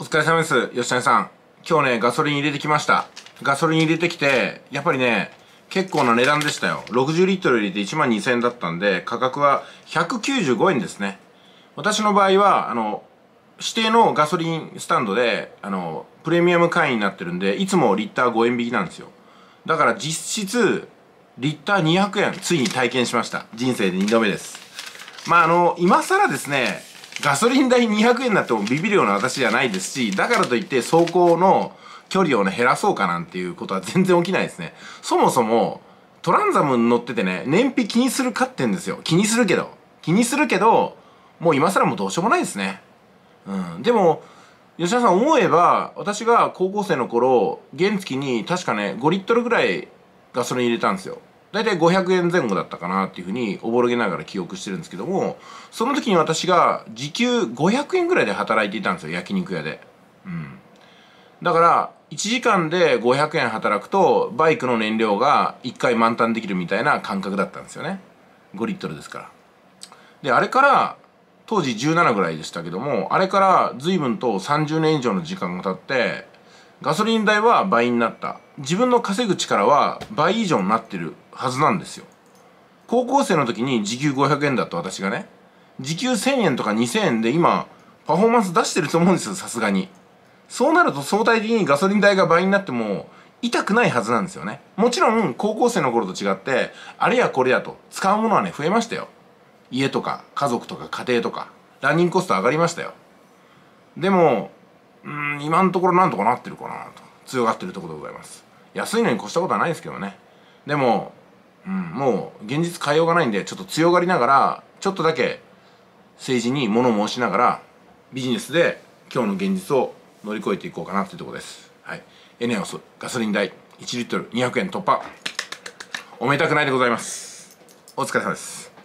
お疲れ様です。吉谷さん。今日ね、ガソリン入れてきました。ガソリン入れてきて、やっぱりね、結構な値段でしたよ。60リットル入れて12,000円だったんで、価格は195円ですね。私の場合は、指定のガソリンスタンドで、プレミアム会員になってるんで、いつもリッター5円引きなんですよ。だから実質、リッター200円、ついに体験しました。人生で2度目です。まあ、今更ですね、ガソリン代200円になってもビビるような私じゃないですし、だからといって走行の距離をね、減らそうかなんていうことは全然起きないですね。そもそも、トランザムに乗っててね、燃費気にするかってんですよ。気にするけど、もう今更もうどうしようもないですね。うん。でも、吉田さん思えば、私が高校生の頃、原付に確かね、5リットルぐらいガソリン入れたんですよ。だいたい500円前後だったかなっていうふうにおぼろげながら記憶してるんですけども、その時に私が時給500円ぐらいで働いていたんですよ、焼肉屋で。うん。だから、1時間で500円働くと、バイクの燃料が1回満タンできるみたいな感覚だったんですよね。5リットルですから。で、あれから、当時17ぐらいでしたけども、あれから随分と30年以上の時間が経って、ガソリン代は倍になった。自分の稼ぐ力は倍以上になってるはずなんですよ。高校生の時に時給500円だった私がね、時給1000円とか2000円で今、パフォーマンス出してると思うんですよ、さすがに。そうなると相対的にガソリン代が倍になっても痛くないはずなんですよね。もちろん、高校生の頃と違って、あれやこれやと使うものはね、増えましたよ。家とか家族とか家庭とか、ランニングコスト上がりましたよ。でも、今のところなんとかなってるかなと。強がってるところでございます。安いのに越したことはないですけどね。でも、もう現実変えようがないんで、ちょっと強がりながら、ちょっとだけ政治に物申しながら、ビジネスで今日の現実を乗り越えていこうかなっていうところです。はい。エネオス、ガソリン代、1リットル200円突破。おめでたくないでございます。お疲れ様です。